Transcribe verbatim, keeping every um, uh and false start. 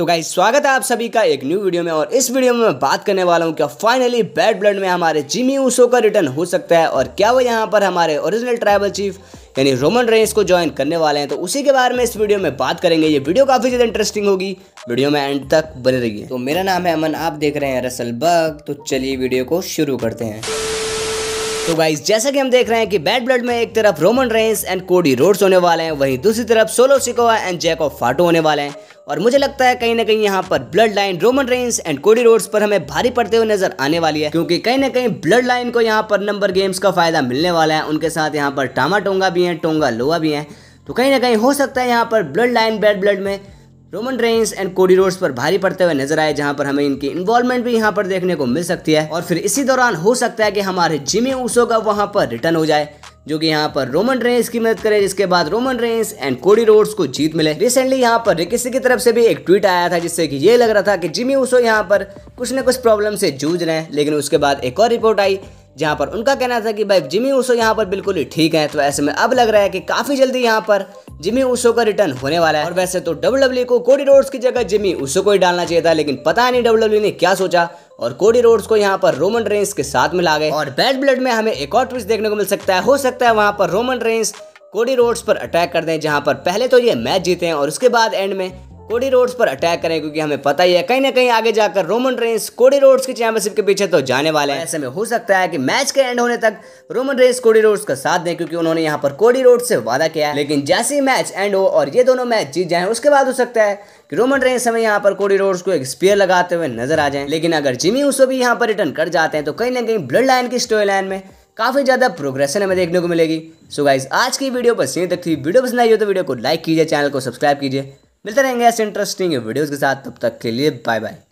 तो गाइस स्वागत है आप सभी का एक न्यू वीडियो में। और इस वीडियो में मैं बात करने वाला हूं कि फाइनली बैड ब्लड में हमारे जिमी ऊसो का रिटर्न हो सकता है और क्या वो यहां पर हमारे ओरिजिनल ट्राइबल चीफ यानी रोमन रेंस को ज्वाइन करने वाले हैं, तो उसी के बारे में इस वीडियो में बात करेंगे। ये वीडियो काफी ज़्यादा इंटरेस्टिंग होगी, वीडियो में एंड तक बने रहिए। तो मेरा नाम है अमन, आप देख रहे हैं रसल बग, तो चलिए वीडियो को शुरू करते हैं। तो गाइस जैसा कि हम देख रहे हैं कि बैड ब्लड में एक तरफ Roman Reigns and Cody Rhodes होने वाले हैं, वहीं दूसरी तरफ Solo Sikoa and Jacob Fatu होने वाले हैं। और मुझे लगता है कहीं ना कहीं यहाँ पर bloodline Roman Reigns and Cody Rhodes पर हमें भारी पड़ते हुए नजर आने वाली है, क्योंकि कहीं ना कहीं ब्लड लाइन को यहाँ पर नंबर गेम्स का फायदा मिलने वाला है। उनके साथ यहाँ पर टामा टोंगा भी हैं, टोंगा लोआ भी हैं, तो कहीं ना कहीं हो सकता है यहाँ पर ब्लड लाइन बैड ब्लड में Roman Reigns and Cody Rhodes पर भारी पड़ते हुए नजर आए, जहां पर हमें इनकी इन्वॉल्वमेंट भी यहां पर देखने को मिल सकती है। और फिर इसी दौरान हो सकता है कि हमारे जिमी ऊसो का वहां पर रिटर्न हो जाए, जो कि यहाँ पर रोमन रेंस की मदद करे, जिसके बाद Roman Reigns and Cody Rhodes को जीत मिले। रिसेंटली यहाँ पर रिकिसी की तरफ से भी एक ट्वीट आया था, जिससे कि ये लग रहा था कि जिमी ऊसो यहाँ पर कुछ न कुछ प्रॉब्लम से जूझ रहे हैं। लेकिन उसके बाद एक और रिपोर्ट आई जहाँ पर उनका कहना था कि भाई जिमी ऊसो यहाँ पर बिल्कुल ही ठीक है। तो ऐसे में अब लग रहा है कि काफी जल्दी यहाँ पर जिमी ऊसो का रिटर्न होने वाला है। और वैसे तो डब्ल्यू डब्ल्यू को कोडी रोड्स की जगह जिमी ऊसो को ही डालना चाहिए था, लेकिन पता नहीं डब्ल्यू डब्ल्यू ने क्या सोचा और कोडी रोड्स को यहाँ पर रोमन रेंस के साथ मिला गए। और बैड ब्लड में हमें एक और ट्विस्ट देखने को मिल सकता है, हो सकता है वहाँ पर रोमन रेंस कोडी रोड्स पर अटैक कर दें, जहाँ पर पहले तो ये मैच जीते हैं और उसके बाद एंड में कोडी रोड्स पर अटैक करें, क्योंकि हमें पता ही है कहीं ना कहीं आगे जाकर रोमन रेंस कोडी रोड्स की चैंपियनशिप के पीछे तो जाने वाले हैं। ऐसे में हो सकता है कि मैच के एंड होने तक रोमन रेंस कोडी रोड्स का साथ दें, क्योंकि उन्होंने यहाँ पर कोडी रोड्स से वादा किया है। लेकिन जैसे ही मैच एंड हो और ये दोनों मैच जीत जाएं, उसके बाद हो सकता है कि रोमन रेंस हमें यहाँ पर कोडी रोड्स को एक स्पीयर लगाते हुए नजर आ जाए। लेकिन अगर जिमी ऊसो भी यहाँ पर रिटर्न कर जाते हैं तो कहीं ना कहीं ब्लड लाइन की स्टोरी लाइन में काफी ज्यादा प्रोग्रेशन हमें देखने को मिलेगी। सो गाइज आज की वीडियो बस यहीं तक थी। वीडियो पसंद आई हो तो वीडियो को लाइक कीजिए, चैनल को सब्सक्राइब कीजिए। मिलते रहेंगे ऐसे इंटरेस्टिंग वीडियोस के साथ, तब तक के लिए बाय बाय।